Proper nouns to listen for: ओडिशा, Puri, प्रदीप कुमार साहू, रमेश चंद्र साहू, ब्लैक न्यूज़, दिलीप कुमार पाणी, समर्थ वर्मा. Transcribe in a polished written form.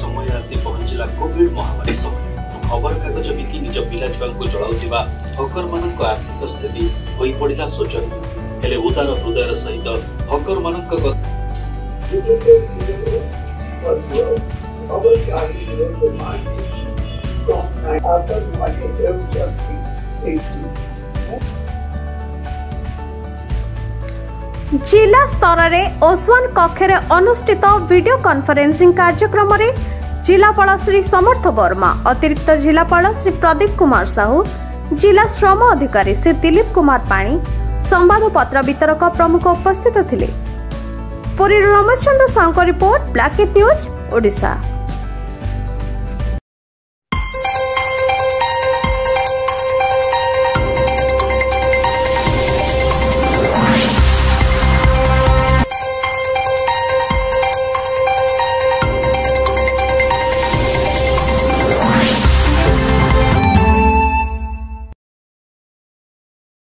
समय आसी पहुंचला कोविड महामारी समय खबर कागज बिकी निज पिला छुआक जलाऊा हकर मान आर्थिक स्थिति हो पड़ा शोचनीय। उदार हृदय सहित हकर मान जिला स्तर में ओसवान कक्ष में अनुष्ठित वीडियो कॉन्फ्रेंसिंग कार्यक्रम में जिलापाल श्री समर्थ वर्मा, अतिरिक्त जिलापाल श्री प्रदीप कुमार साहू, जिला श्रम अधिकारी श्री दिलीप कुमार पाणी, संवादपत्र वितरक प्रमुख उपस्थित थे। Puri रमेश चंद्र साहू report, ब्लैक न्यूज़, ओडिशा।